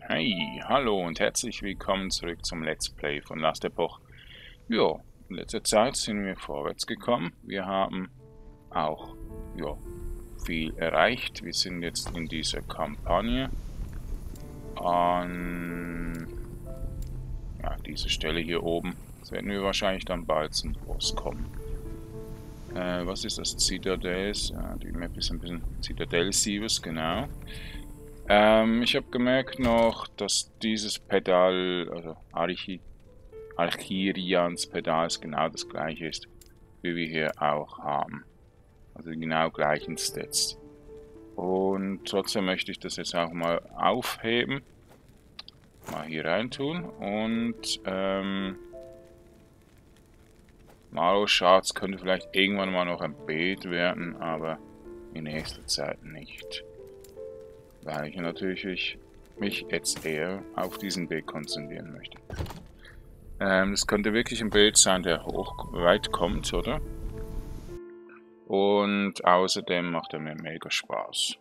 Hey, hallo und herzlich willkommen zurück zum Let's Play von Last Epoch. Jo, in letzter Zeit sind wir vorwärts gekommen. Wir haben auch viel erreicht. Wir sind jetzt in dieser Kampagne. An diese Stelle hier oben. Jetzt werden wir wahrscheinlich dann bald zum Boss kommen. Was ist das? Citadels? Ja, die Map ist ein bisschen Citadel-Siebes, genau. Ich habe gemerkt noch, dass dieses Pedal, also Archirians Pedal, genau das gleiche ist, wie wir hier auch haben. Also genau gleichen Stats. Und trotzdem möchte ich das jetzt auch mal aufheben. Mal hier reintun und Malo-Schatz könnte vielleicht irgendwann mal noch ein Beet werden, aber in nächster Zeit nicht. Weil ich natürlich mich jetzt eher auf diesen Weg konzentrieren möchte. Das könnte wirklich ein Beet sein, der weit kommt, oder? Und außerdem macht er mir mega Spaß.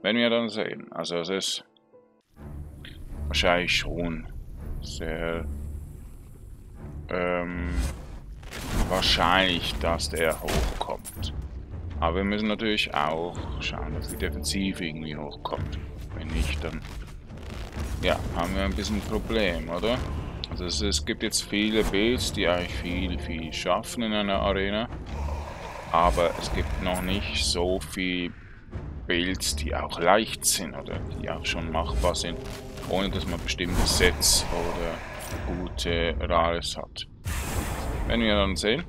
Wenn wir dann sehen. Also es ist wahrscheinlich schon sehr wahrscheinlich, dass der hochkommt. Aber wir müssen natürlich auch schauen, dass die Defensive irgendwie hochkommt. Wenn nicht, dann haben wir ein bisschen ein Problem, oder? Also es gibt jetzt viele Builds, die eigentlich viel schaffen in einer Arena. Aber es gibt noch nicht so viele Builds, die auch leicht sind oder die auch schon machbar sind, ohne dass man bestimmte Sets oder gute Rares hat. Werden wir dann sehen.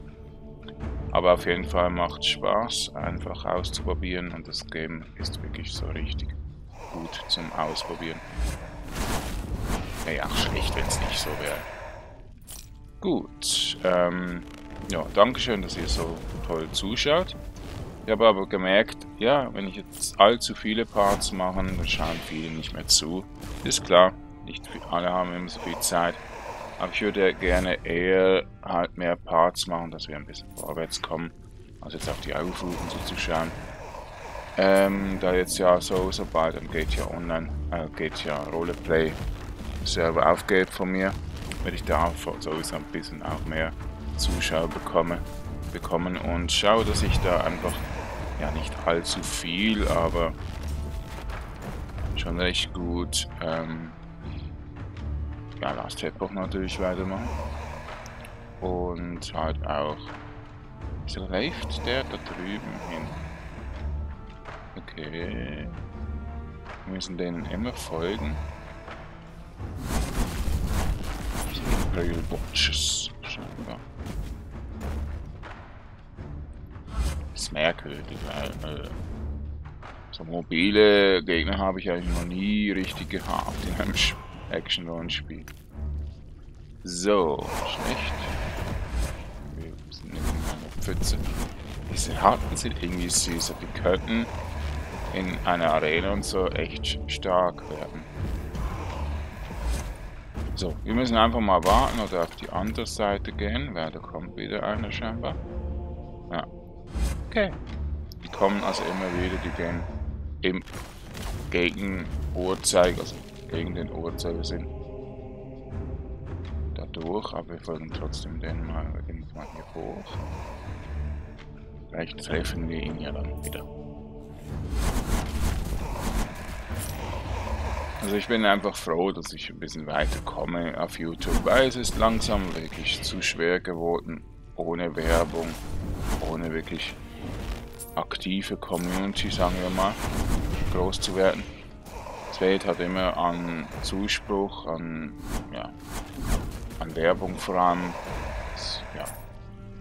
Aber auf jeden Fall macht Spaß, einfach auszuprobieren, und das Game ist wirklich so richtig gut zum Ausprobieren. Naja, schlecht, wenn es nicht so wäre. Gut, dankeschön, dass ihr so toll zuschaut. Ich habe aber gemerkt, wenn ich jetzt allzu viele Parts mache, dann schauen viele nicht mehr zu. Ist klar, nicht alle haben immer so viel Zeit. Aber ich würde gerne eher halt mehr Parts machen, dass wir ein bisschen vorwärts kommen. Also jetzt auf die Aufrufen so zu schauen. Da jetzt sobald ein GTA Online, GTA Roleplay Server aufgeht von mir, werde ich da sowieso ein bisschen auch mehr Zuschauer bekommen und schaue, dass ich da einfach nicht allzu viel, aber schon recht gut Last Epoch natürlich weitermachen und halt auch läuft der da drüben hin. Okay, wir müssen denen immer folgen. Imperial Watches scheinbar. Das ist merkwürdig, weil so mobile Gegner habe ich eigentlich noch nie richtig gehabt in einem Action-Rollenspiel. So, schlecht. Wir sind in einer Pfütze. Diese Harten sind irgendwie süß, aber die könnten in einer Arena und so echt stark werden. So, wir müssen einfach mal warten oder auf die andere Seite gehen, weil da kommt wieder einer scheinbar. Ja. Okay. Die kommen also immer wieder, die gehen im Gegenuhrzeiger, also gegen den Uhrzeiger sind. Dadurch, aber wir folgen trotzdem den mal irgendwann hier hoch. Vielleicht treffen wir ihn ja dann wieder. Also ich bin einfach froh, dass ich ein bisschen weiter komme auf YouTube, weil es ist langsam wirklich zu schwer geworden, ohne Werbung, ohne wirklich aktive Community, sagen wir mal, groß zu werden. Es fehlt halt immer an Zuspruch, an Werbung vor allem, dass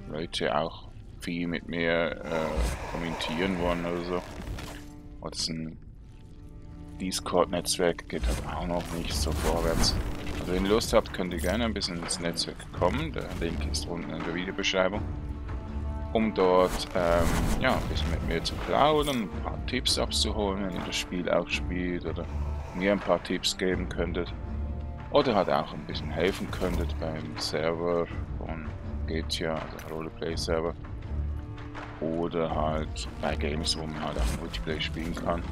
Leute auch viel mit mir kommentieren wollen oder so. Und Discord-Netzwerk geht halt auch noch nicht so vorwärts. Also wenn ihr Lust habt, könnt ihr gerne ein bisschen ins Netzwerk kommen. Der Link ist unten in der Videobeschreibung. Um dort ein bisschen mit mir zu plaudern, ein paar Tipps abzuholen, wenn ihr das Spiel auch spielt, oder mir ein paar Tipps geben könntet. Oder halt auch ein bisschen helfen könntet beim Server von GTA, also Roleplay-Server. Oder halt bei Games, wo man halt auch Multiplayer spielen kann.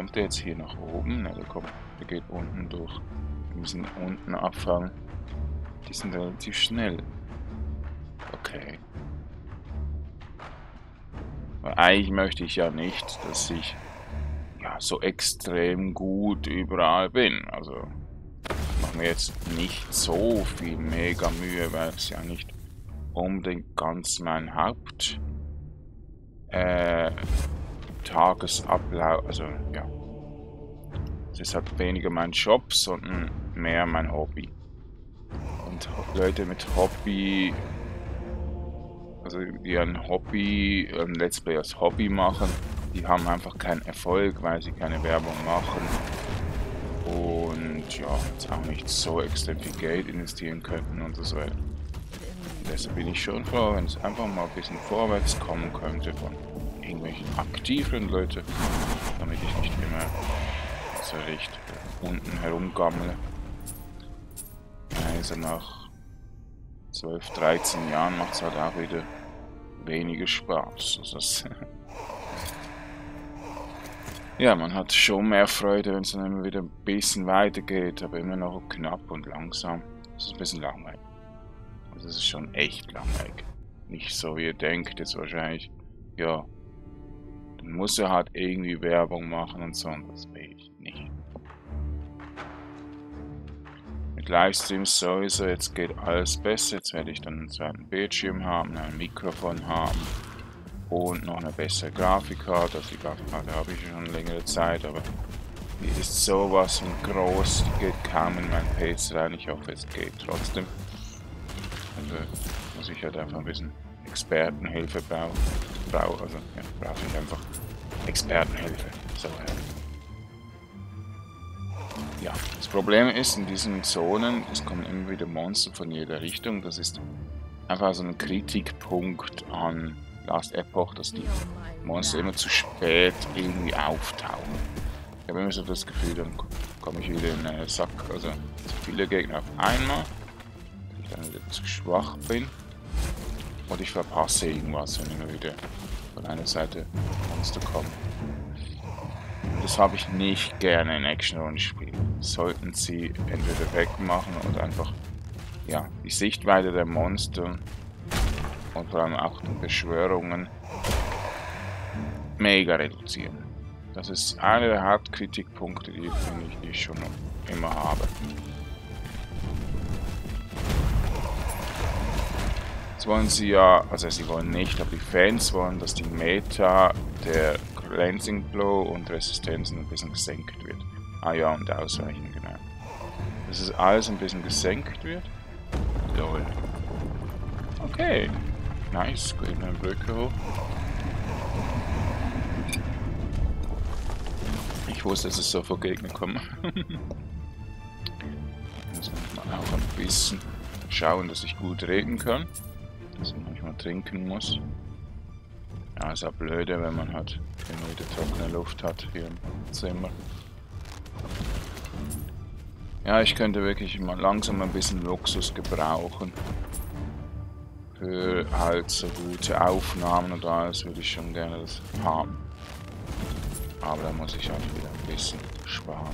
Kommt der jetzt hier nach oben? Na, der kommt. Der geht unten durch. Wir müssen unten abfangen. Die sind relativ schnell. Okay. Weil eigentlich möchte ich ja nicht, dass ich ja so extrem gut überall bin. Also machen wir jetzt nicht so viel mega Mühe, weil es ja nicht unbedingt ganz mein Haupt Tagesablauf, also ja. Es ist halt weniger mein Job, sondern mehr mein Hobby. Und Leute mit Hobby, also die ein Hobby, ein Let's Play als Hobby machen, die haben einfach keinen Erfolg, weil sie keine Werbung machen und ja, jetzt auch nicht so extrem viel Geld investieren könnten und so weiter. Deshalb bin ich schon froh, wenn es einfach mal ein bisschen vorwärts kommen könnte von irgendwelchen aktiven Leuten, damit ich nicht immer so recht unten herumgammle. Also nach 12, 13 Jahren macht es halt auch wieder weniger Spaß. Also das ja, man hat schon mehr Freude, wenn es dann immer wieder ein bisschen weiter geht, aber immer noch knapp und langsam. Das ist ein bisschen langweilig. Also das ist schon echt langweilig. Nicht so wie ihr denkt, jetzt wahrscheinlich, ja, dann muss er halt irgendwie Werbung machen und so, und das will ich nicht. Mit Livestreams sowieso, jetzt geht alles besser, jetzt werde ich dann einen zweiten Bildschirm haben, ein Mikrofon haben und noch eine bessere Grafikkarte. Also die Grafikkarte habe ich schon längere Zeit, aber die ist sowas von groß, die geht kaum in meinen PC rein, ich hoffe es geht trotzdem. Also muss ich halt einfach ein bisschen Expertenhilfe brauchen, also ja, brauche ich einfach Expertenhilfe. So, ja, das Problem ist, in diesen Zonen, es kommen immer wieder Monster von jeder Richtung, das ist einfach so ein Kritikpunkt an Last Epoch, dass die Monster immer zu spät irgendwie auftauchen. Ich habe immer so das Gefühl, dann komme ich wieder in den Sack, also zu viele Gegner auf einmal. Dann wieder zu schwach bin und ich verpasse irgendwas, wenn immer wieder von einer Seite Monster kommen. Das habe ich nicht gerne in Action-Rollenspielen. Sollten sie entweder wegmachen oder einfach ja, die Sichtweite der Monster und vor allem auch die Beschwörungen mega reduzieren. Das ist einer der Hauptkritikpunkte, die ich schon immer habe. Jetzt wollen sie ja, also sie wollen nicht, aber die Fans wollen, dass die Meta der Cleansing Blow und Resistenzen ein bisschen gesenkt wird. Ah ja, und Ausweichen, genau. Dass es alles ein bisschen gesenkt wird. Toll. Okay. Nice, geht eine Brücke hoch. Ich wusste, dass es so vor Gegner kommen. Jetzt muss man auch ein bisschen schauen, dass ich gut reden kann. Dass man manchmal trinken muss. Ja, ist ja blöde, wenn man halt immer wieder trockene Luft hat hier im Zimmer. Ja, ich könnte wirklich mal langsam ein bisschen Luxus gebrauchen. Für halt so gute Aufnahmen und alles würde ich schon gerne das haben. Aber da muss ich halt wieder ein bisschen sparen.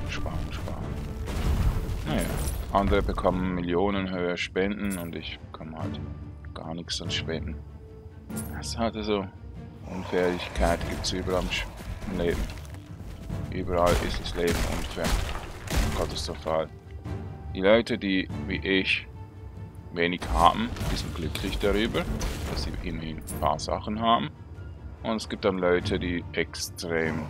Naja, andere bekommen Millionen höher Spenden und ich bekomme halt gar nichts an Spenden. Das hatte so. Unfairigkeit gibt es überall im Leben. Überall ist das Leben unfair. Katastrophal. Die Leute, die wie ich wenig haben, die sind glücklich darüber, dass sie immerhin ein paar Sachen haben. Und es gibt dann Leute, die extrem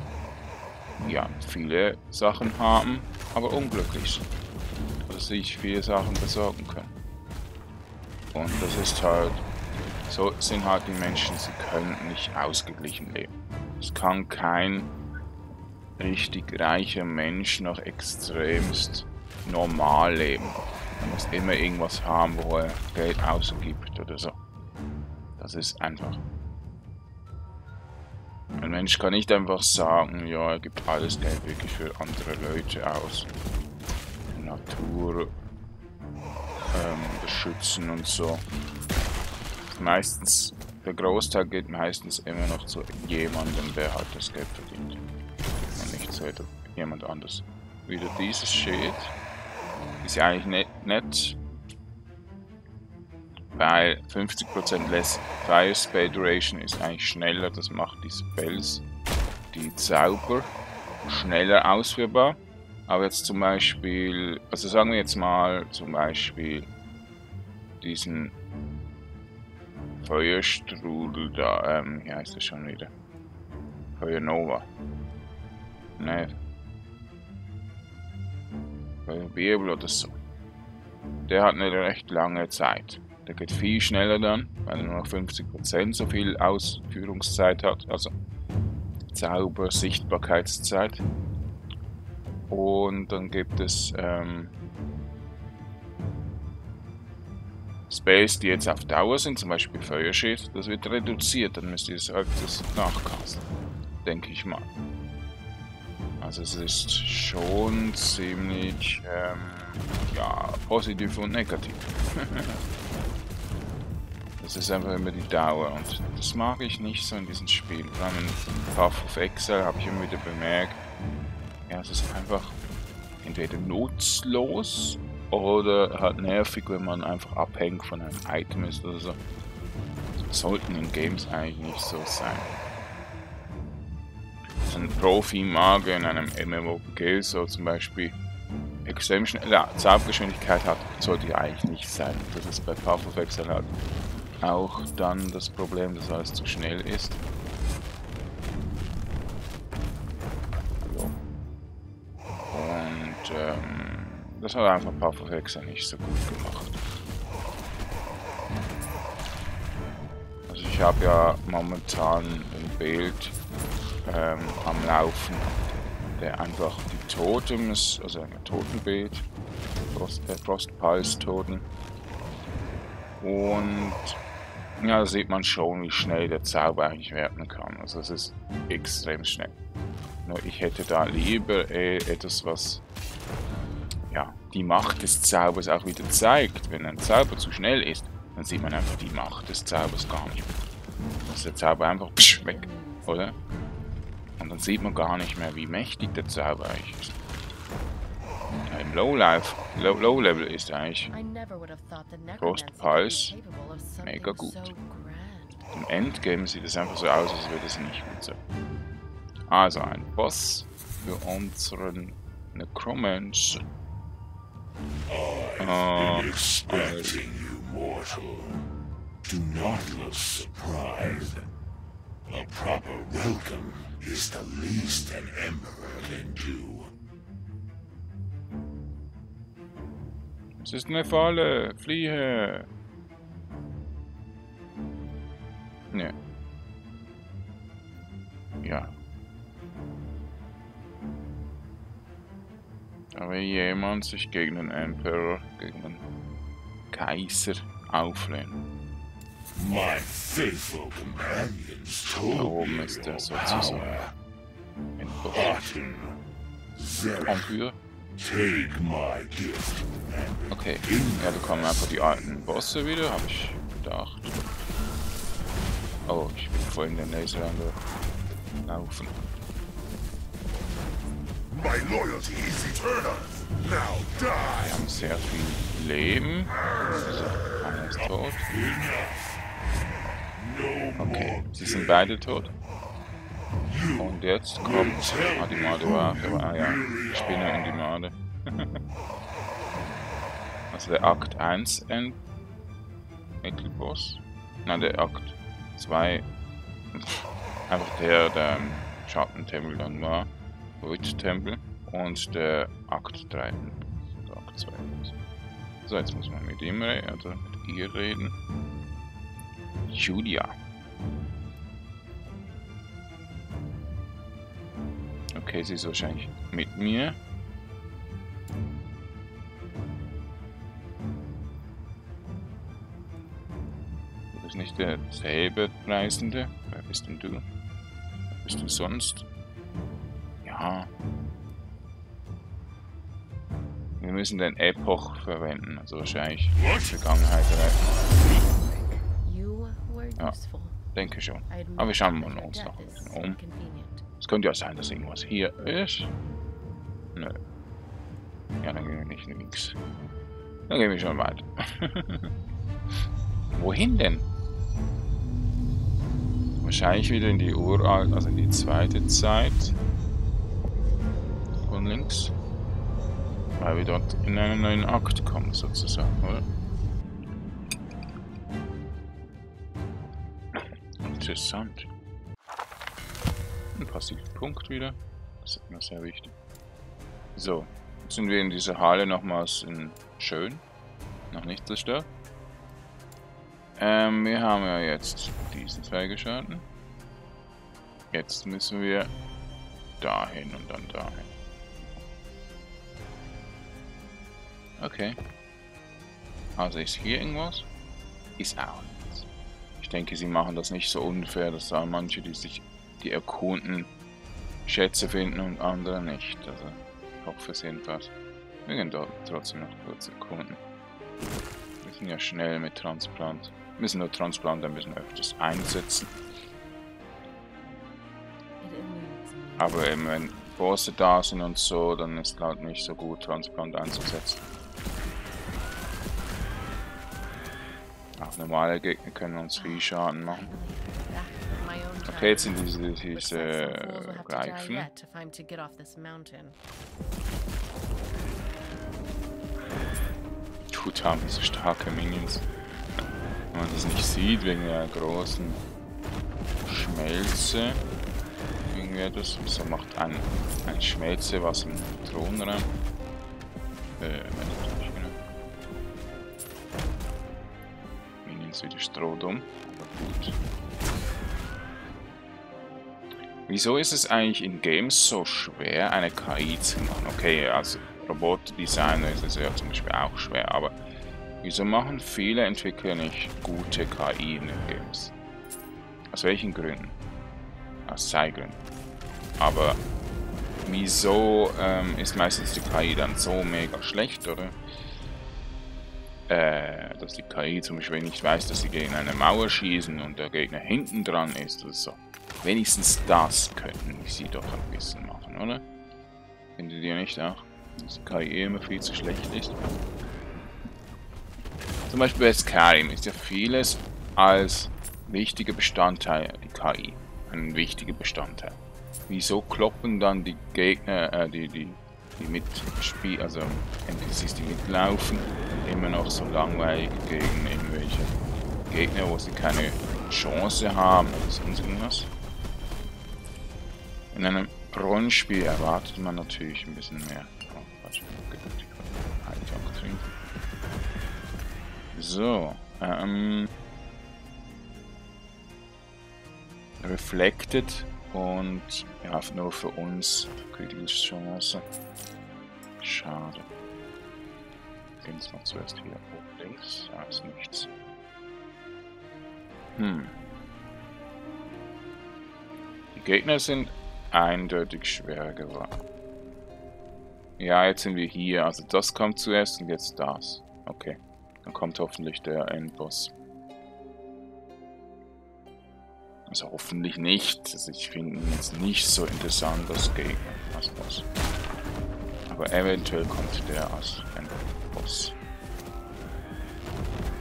ja, viele Sachen haben, aber unglücklich sind. Dass sich viele Sachen besorgen können. Und das ist halt, so sind halt die Menschen, sie können nicht ausgeglichen leben. Es kann kein richtig reicher Mensch noch extremst normal leben. Man muss immer irgendwas haben, wo er Geld ausgibt oder so. Das ist einfach. Ein Mensch kann nicht einfach sagen, ja, er gibt alles Geld wirklich für andere Leute aus. Natur beschützen und so. Meistens, der Großteil geht meistens immer noch zu jemandem, der halt das Geld verdient. Und nicht das hätte jemand anders. Wieder dieses Schild. Ist ja eigentlich nicht nett. Weil 50% less Fire Spell Duration ist eigentlich schneller. Das macht die Spells, die Zauber, schneller ausführbar. Aber jetzt zum Beispiel, also sagen wir jetzt mal zum Beispiel diesen Feuerstrudel da, wie heißt das schon wieder? Feuernova. Ne. Feuerbibel oder so. Der hat eine recht lange Zeit. Der geht viel schneller dann, weil er nur noch 50% so viel Ausführungszeit hat, also Zauber-Sichtbarkeitszeit. Und dann gibt es Spells, die jetzt auf Dauer sind, zum Beispiel Feuerschild, das wird reduziert, dann müsst ihr es öfters nachkasten, denke ich mal. Also es ist schon ziemlich ja, positiv und negativ. Das ist einfach immer die Dauer und das mag ich nicht so in diesen Spielen. Vor allem in Path of Exile habe ich immer wieder bemerkt, ja, es ist einfach entweder nutzlos oder halt nervig, wenn man einfach abhängig von einem Item ist oder so. Das sollten in Games eigentlich nicht so sein. Also ein Profi-Magier in einem MMORPG, so zum Beispiel extrem schnell, ja, Zaubgeschwindigkeit hat, sollte ja eigentlich nicht sein. Das ist bei Path of Exile halt auch dann das Problem, dass alles zu schnell ist. Das hat einfach Path of Exile nicht so gut gemacht. Also ich habe ja momentan ein Bild am Laufen, der einfach die Totems, also ein Totenbild, Frostpulse-Toten. Und ja, da sieht man schon, wie schnell der Zauber eigentlich werden kann. Also es ist extrem schnell. Nur ich hätte da lieber etwas, was ja, die Macht des Zaubers auch wieder zeigt. Wenn ein Zauber zu schnell ist, dann sieht man einfach die Macht des Zaubers gar nicht mehr. Dass der Zauber einfach weg, oder? Und dann sieht man gar nicht mehr, wie mächtig der Zauber eigentlich ist. Ja, im Low-Level ist eigentlich Frostpulse mega gut. Im Endgame sieht es einfach so aus, als würde es nicht gut sein. Also ein Boss für unseren Necromancer. Expecting you, mortal. Do not look surprised. A proper welcome is the least an emperor can do. Es ist eine Falle, fliehe. Ne. Ja. Aber jemand sich gegen den Emperor, gegen den Kaiser auflehnen. My faithful companions told me your power. Take my gift. Okay, ja, da kommen einfach die alten Bosse wieder, habe ich gedacht. Oh, ich bin voll in den Laser angelaufen. My loyalty is eternal. Now die. Wir haben sehr viel Leben. Also, einer ist tot. Okay, sie sind beide tot. Und jetzt kommt... Ah, die Made war... Ah ja, Spinne und die Made. Also der Akt 1 Endboss. Nein, der Akt 2... Einfach der im Schattentempel dann war. Void-Tempel. Und der Akt 3. Der Akt 2. So, jetzt muss man mit ihm reden, oder mit ihr reden. Julia. Okay, sie ist wahrscheinlich mit mir. Das ist nicht der selbe Reisende. Wer bist denn du? Wer bist du sonst? Ja. Wir müssen den Epoch verwenden, also wahrscheinlich Vergangenheit rein. Ja. Denke schon. Aber wir schauen uns noch ein bisschen um. Es könnte ja sein, dass irgendwas hier ist. Nö. Ja, dann gehen wir nicht links. Dann gehen wir schon weiter. Wohin denn? Wahrscheinlich wieder in die Uralt, also in die zweite Zeit. Und links. Weil wir dort in einen neuen Akt kommen, sozusagen, oder? Interessant. Ein Passivpunkt wieder. Das ist immer sehr wichtig. So. Jetzt sind wir in dieser Halle nochmals in schön. Noch nicht zerstört. Wir haben ja jetzt diesen freigeschalten. Jetzt müssen wir dahin und dann dahin. Okay. Also ist hier irgendwas? Ist auch nichts. Ich denke, sie machen das nicht so unfair, dass da manche, die erkunden, Schätze finden und andere nicht. Also, ich hoffe es jedenfalls. Wir gehen dort trotzdem noch kurz erkunden. Wir sind ja schnell mit Transplant. Wir müssen nur Transplant ein bisschen öfters einsetzen. Aber eben, wenn Bosse da sind und so, dann ist halt nicht so gut, Transplant einzusetzen. Auch normale Gegner können uns viel Schaden machen. Okay, jetzt sind diese Reifen. Gut, haben diese starke Minions. Wenn man das nicht sieht, wegen der großen Schmelze. Das so macht ein Schmelze was im Thron rein. Minions wieder Strohdom. Aber gut. Wieso ist es eigentlich in Games so schwer, eine KI zu machen? Okay, als Robotdesigner ist es ja zum Beispiel auch schwer, aber wieso machen viele Entwickler nicht gute KI in den Games? Aus welchen Gründen? Aus Zeitgründen. Aber wieso ist meistens die KI dann so mega schlecht, oder? Dass die KI zum Beispiel nicht weiß, dass sie gegen eine Mauer schießen und der Gegner hinten dran ist oder so. Wenigstens das könnten sie doch ein bisschen machen, oder? Findet ihr nicht auch, dass die KI immer viel zu schlecht ist? Zum Beispiel bei Skyrim ist ja vieles als wichtiger Bestandteil die KI. Ein wichtiger Bestandteil. Wieso kloppen dann die Gegner, die mitspielen, also NPCs, die mitlaufen, immer noch so langweilig gegen irgendwelche Gegner, wo sie keine Chance haben oder sonst irgendwas? In einem Rollenspiel erwartet man natürlich ein bisschen mehr. Oh, falsch, ich kann halt auch trinken. So, reflected und ja, nur für uns kritische Chance. Schade. Gehen wir mal zuerst hier oben links. Da ist nichts. Die Gegner sind eindeutig schwerer geworden. Ja, jetzt sind wir hier. Also das kommt zuerst und jetzt das. Okay. Dann kommt hoffentlich der Endboss. Also hoffentlich nicht. Also ich finde ihn jetzt nicht so interessant als Gegner. Als Boss. Aber eventuell kommt der als ein Boss.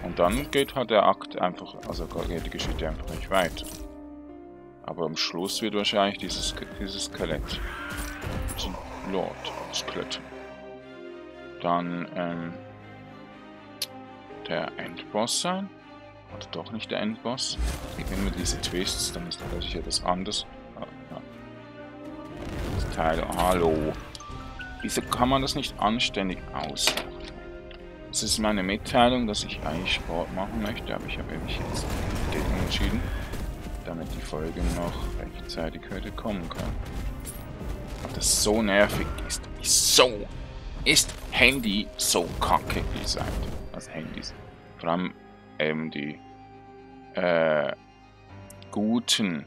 Und dann geht halt der Akt einfach, also geht die Geschichte einfach nicht weiter. Aber am Schluss wird wahrscheinlich dieses Skelett zum Lord Skelett. Dann der Endboss sein. Oder doch nicht der Endboss. Es gibt immer diese Twists, dann ist natürlich etwas anderes. Ja. Das Teil, hallo. Wieso kann man das nicht anständig ausmachen? Das ist meine Mitteilung, dass ich eigentlich Sport machen möchte, aber ich habe mich jetzt dagegen entschieden, damit die Folge noch rechtzeitig heute kommen kann. Ob das so nervig ist. So ist Handy so kacke designt. Also Handys. Vor allem eben die guten,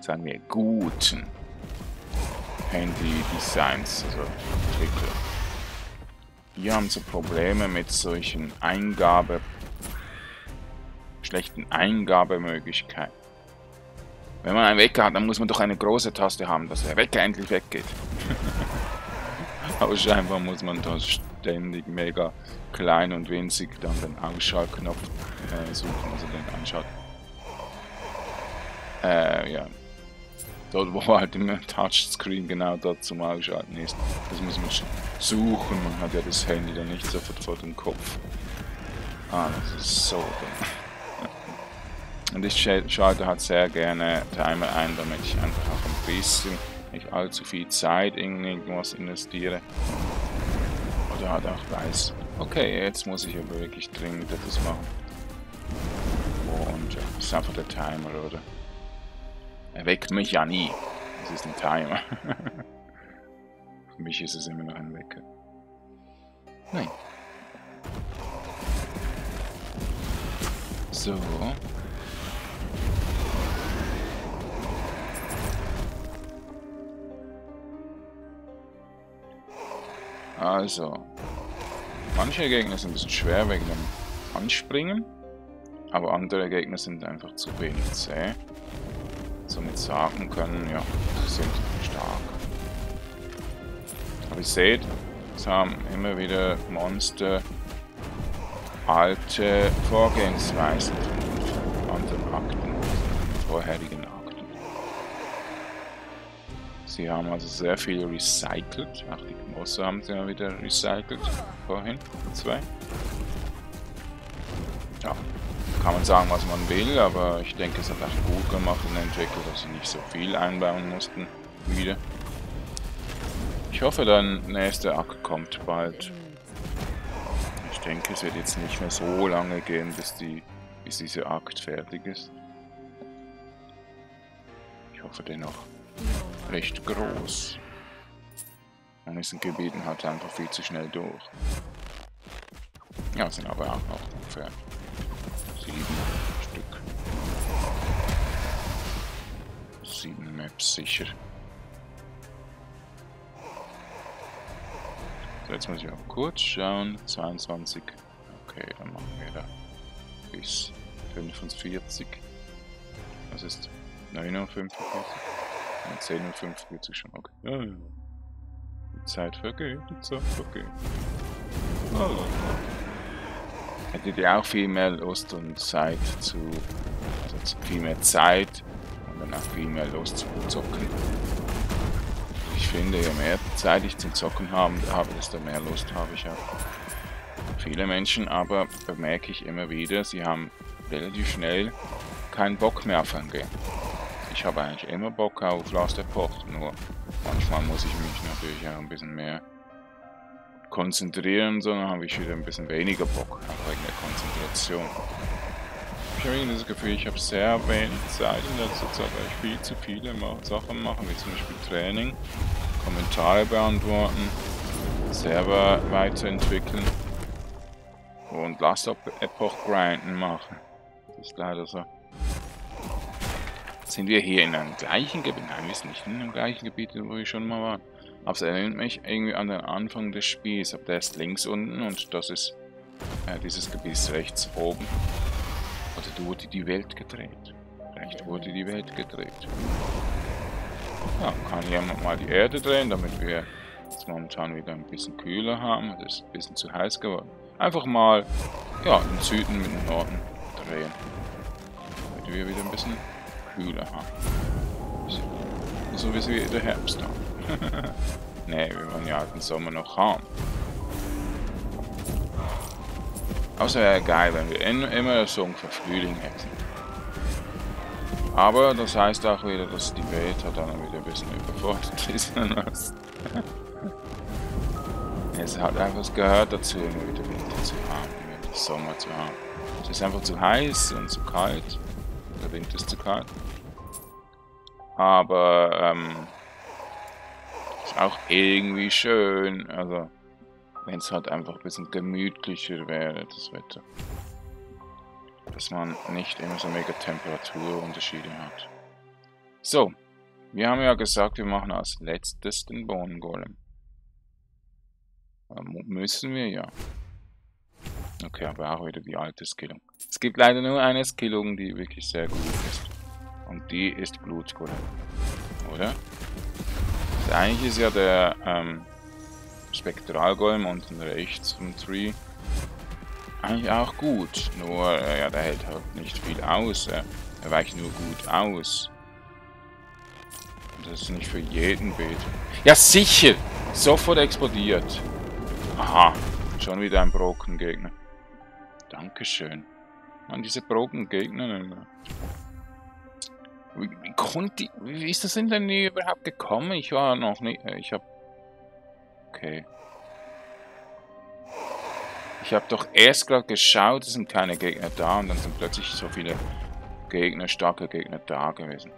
sagen wir guten Handy-Designs, also Entwickler. Die haben so Probleme mit solchen schlechten Eingabemöglichkeiten. Wenn man einen Wecker hat, dann muss man doch eine große Taste haben, dass der Wecker endlich weggeht. Aber scheinbar muss man da ständig mega klein und winzig dann den Ausschaltknopf suchen, also den Anschalt. Ja. Dort, wo halt immer Touchscreen genau dort zum Ausschalten ist. Das muss man suchen, man hat ja das Handy dann nicht sofort vor dem Kopf. Ah, das ist so dumm. Und ich schalte halt sehr gerne Timer ein, damit ich einfach auch ein bisschen, nicht allzu viel Zeit in irgendwas investiere. Oder halt auch weiß, okay, jetzt muss ich aber wirklich dringend etwas machen. Und ja, das ist einfach der Timer, oder? Er weckt mich ja nie. Es ist ein Timer. Für mich ist es immer noch ein Wecker. Nein. So. Also, manche Gegner sind ein bisschen schwer wegen dem Anspringen, aber andere Gegner sind einfach zu wenig zäh. Somit sagen können, ja, sie sind stark. Aber ihr seht, es haben immer wieder Monster alte Vorgehensweisen von anderen Akten, vorherigen Akten. Sie haben also sehr viel recycelt. Ach, die Monster haben sie ja wieder recycelt. Vorhin, zwei. Ja, kann man sagen, was man will, aber ich denke, es hat auch gut gemacht in der Entwicklung, dass sie nicht so viel einbauen mussten. Wieder. Ich hoffe, der nächste Akt kommt bald. Ich denke, es wird jetzt nicht mehr so lange gehen, bis dieser Akt fertig ist. Ich hoffe dennoch. Recht groß. Man ist in Gebieten halt einfach viel zu schnell durch. Ja, sind aber auch noch ungefähr 7 Stück. 7 Maps sicher. So, jetzt muss ich auch kurz schauen. 22. Okay, dann machen wir da bis 45. Was ist 9:45 Uhr? 10:45 schon, okay. Ja, ja. Die Zeit vergeht, die Zeit vergeht. Oh. Hättet ihr auch viel mehr Lust und Zeit zu... Also viel mehr Zeit und dann auch viel mehr Lust zu zocken. Ich finde, je mehr Zeit ich zum Zocken habe, desto mehr Lust habe ich auch. Viele Menschen aber, bemerke ich immer wieder, sie haben relativ schnell keinen Bock mehr auf ein Game. Ich habe eigentlich immer Bock auf Last Epoch, nur manchmal muss ich mich natürlich auch ein bisschen mehr konzentrieren, sondern habe ich wieder ein bisschen weniger Bock, auch wegen der Konzentration. Ich habe irgendwie das Gefühl, ich habe sehr wenig Zeit in letzter Zeit, weil ich viel zu viele Sachen mache, wie zum Beispiel Training, Kommentare beantworten, Server weiterentwickeln und Last Epoch grinden machen. Das ist leider so. Sind wir hier in einem gleichen Gebiet? Nein, wir sind nicht in einem gleichen Gebiet, wo wir schon mal waren. Aber es erinnert mich irgendwie an den Anfang des Spiels. Aber der ist links unten und das ist dieses Gebiet ist rechts oben. Also da wurde die Welt gedreht. Vielleicht wurde die Welt gedreht. Ja, kann jemand mal die Erde drehen, damit wir jetzt momentan wieder ein bisschen kühler haben. Das ist ein bisschen zu heiß geworden. Einfach mal, ja, im Süden mit dem Norden drehen. Damit wir wieder ein bisschen... kühler haben. So wie sie der Herbst haben. Ne, wir wollen ja den Sommer noch haben. Außer wäre geil, wenn wir immer so ungefähr Frühling hätten. Aber das heißt auch wieder, dass die Welt halt dann wieder ein bisschen überfordert ist. Es hat einfach das gehört dazu, immer wieder Winter zu haben, wieder den Sommer zu haben. Es ist einfach zu heiß und zu kalt. Der Wind ist zu kalt. Aber ist auch irgendwie schön. Also wenn es halt einfach ein bisschen gemütlicher wäre, das Wetter. Dass man nicht immer so mega Temperaturunterschiede hat. So, wir haben ja gesagt, wir machen als letztes den Bohnengolem. Müssen wir ja. Okay, aber auch wieder die alte Skillung. Es gibt leider nur eine Skillung, die wirklich sehr gut ist. Und die ist Blutkulle. Oder? Also eigentlich ist ja der Spektralgolem unten rechts vom Tree eigentlich auch gut. Nur, ja, der hält halt nicht viel aus. Er weicht nur gut aus. Und das ist nicht für jeden Bild. Ja, sicher! Sofort explodiert. Aha. Schon wieder ein Brokengegner. Dankeschön. Man, diese Brokengegner immer. Wie ist das denn nie überhaupt gekommen? Ich war noch nicht. Okay. Ich habe doch erst gerade geschaut, es sind keine Gegner da und dann sind plötzlich so viele Gegner, starke Gegner da gewesen.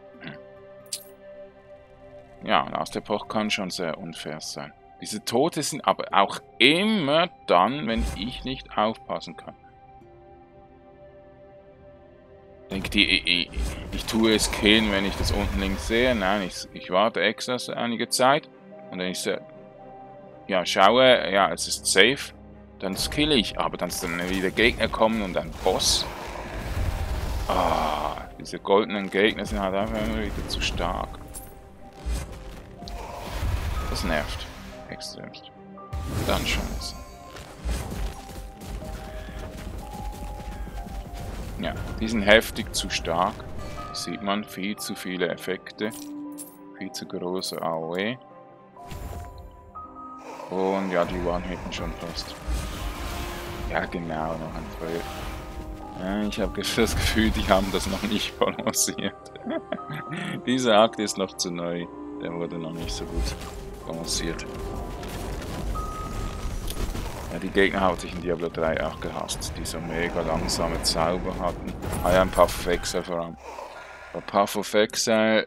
Ja, Last Epoch kann schon sehr unfair sein. Diese Tote sind aber auch immer dann, wenn ich nicht aufpassen kann. Denkt ihr, ich tue es killen, wenn ich das unten links sehe? Nein, ich warte extra einige Zeit. Und wenn ich so, ja, schaue, ja, es ist safe, dann skille ich. Aber dann wieder Gegner kommen und ein Boss. Ah, diese goldenen Gegner sind halt einfach wieder zu stark. Das nervt. Extremst. Dann scheiße. Ja, die sind heftig zu stark. Sieht man, viel zu viele Effekte. Viel zu große AOE. Und ja, die waren hinten schon fast. Ja genau, noch ein Feuer. Ich habe das Gefühl, die haben das noch nicht balanciert. Dieser Akt ist noch zu neu. Der wurde noch nicht so gut balanciert. Ja, die Gegner hatte ich in Diablo 3 auch gehasst, die so mega langsame Zauber hatten. Ah ja, ein Path of Exile vor allem. Bei Path of Exile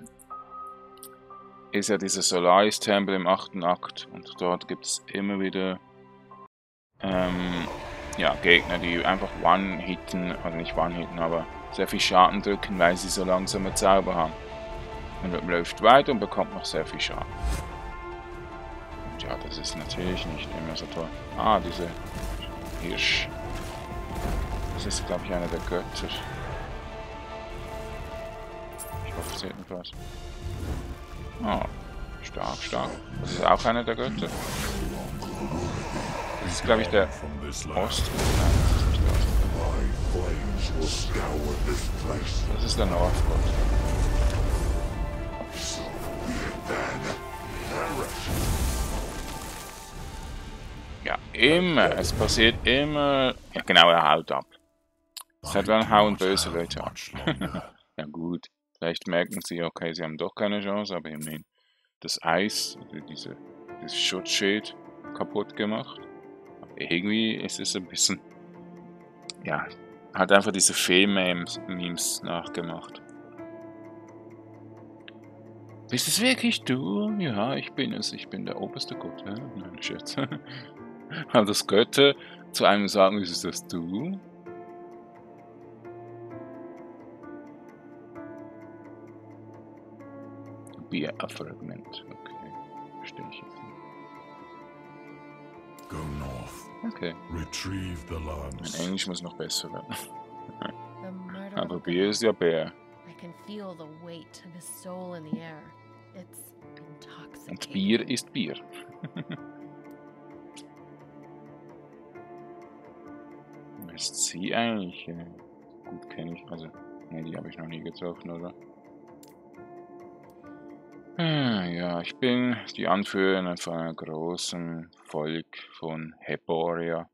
ist ja dieser Solaris-Tempel im 8. Akt und dort gibt es immer wieder ja, Gegner, die einfach One-Hitten, also nicht One-Hitten, aber sehr viel Schaden drücken, weil sie so langsame Zauber haben. Und man läuft weiter und bekommt noch sehr viel Schaden. Ja, das ist natürlich nicht immer so toll. Ah, diese Hirsch. Das ist, glaube ich, einer der Götter. Ich hoffe, es hätten was. Ah, stark, stark. Das ist auch einer der Götter. Das ist, glaube ich, der Ost. Das ist der Nordgott. Ja, immer. Es passiert immer. Ja, genau, er haut ab. Seit wann hauen böse Leute ab? Ja, gut. Vielleicht merken sie, okay, sie haben doch keine Chance, aber immerhin das Eis, also dieses Schutzschild kaputt gemacht. Aber irgendwie ist es ein bisschen. Ja, hat einfach diese Fee-Memes nachgemacht. Bist es wirklich du? Ja, ich bin es. Ich bin der oberste Gott. Ja? Nein, Scherz. Aber das Götter zu einem sagen, ist das du? Bier a Fragment. Okay. Verstehe ich jetzt nicht. Go north. Okay. Retrieve the lands. Mein Englisch muss noch besser werden. Aber Bier ist ja Bär. Und Bier ist Bier. Wer ist sie eigentlich? Gut kenne ich. Also, ne, die habe ich noch nie getroffen, oder? Ja, ich bin die Anführerin von einem großen Volk von Heboria.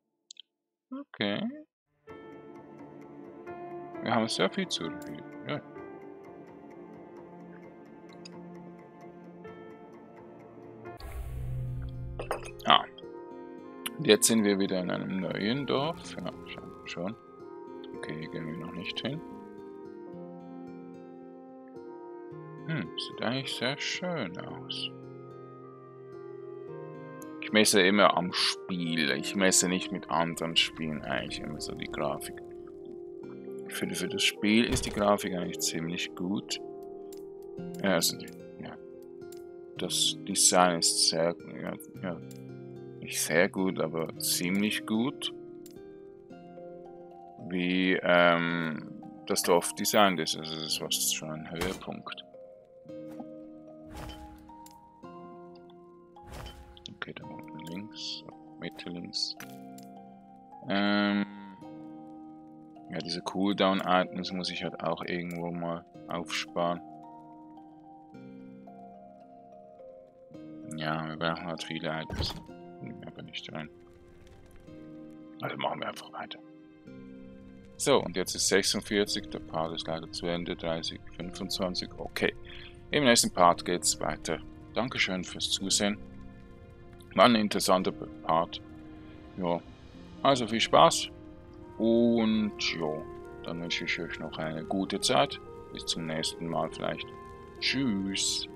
Okay. Wir haben sehr viel zu reden. Ja. Ah. Und jetzt sind wir wieder in einem neuen Dorf. Ja, schon. Okay, hier gehen wir noch nicht hin. Sieht eigentlich sehr schön aus. Ich messe immer am Spiel. Ich messe nicht mit anderen Spielen eigentlich immer so die Grafik. Ich finde, für das Spiel ist die Grafik eigentlich ziemlich gut. Also, ja. Das Design ist sehr, ja, nicht sehr gut, aber ziemlich gut. Wie das Dorf designt ist. Also das war schon ein Höhepunkt. Okay, dann unten links, Mitte links. Ja, diese Cooldown-Items muss ich halt auch irgendwo mal aufsparen. Ja, wir brauchen halt viele Items. Aber nicht rein. Also machen wir einfach weiter. So, und jetzt ist 46, der Part ist leider zu Ende, 30, 25, okay. Im nächsten Part geht's weiter. Dankeschön fürs Zusehen. War ein interessanter Part. Ja, also viel Spaß. Und ja, dann wünsche ich euch noch eine gute Zeit. Bis zum nächsten Mal vielleicht. Tschüss.